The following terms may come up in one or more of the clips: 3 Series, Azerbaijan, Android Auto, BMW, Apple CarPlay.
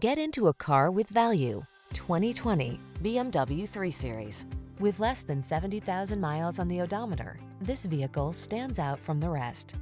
Get into a car with value. 2020 BMW 3 Series. With less than 70,000 miles on the odometer, this vehicle stands out from the rest.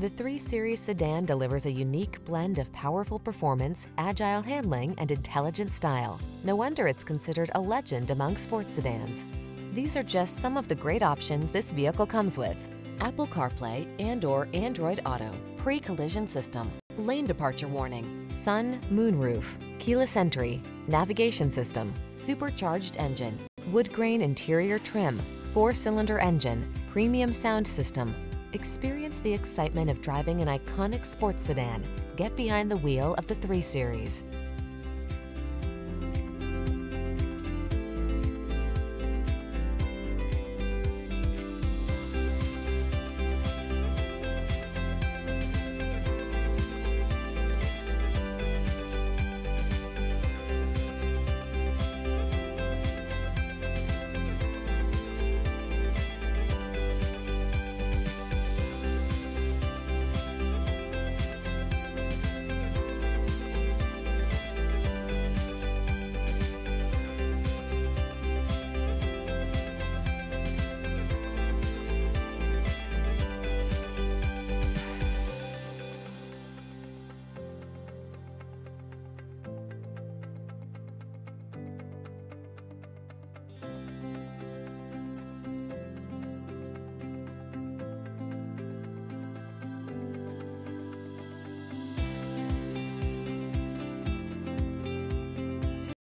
The 3 Series sedan delivers a unique blend of powerful performance, agile handling, and intelligent style. No wonder it's considered a legend among sports sedans. These are just some of the great options this vehicle comes with: Apple CarPlay and/or Android Auto, pre-collision system, lane departure warning, sun, moonroof, keyless entry, navigation system, supercharged engine, wood grain interior trim, 4-cylinder engine, premium sound system. Experience the excitement of driving an iconic sports sedan. Get behind the wheel of the 3 Series.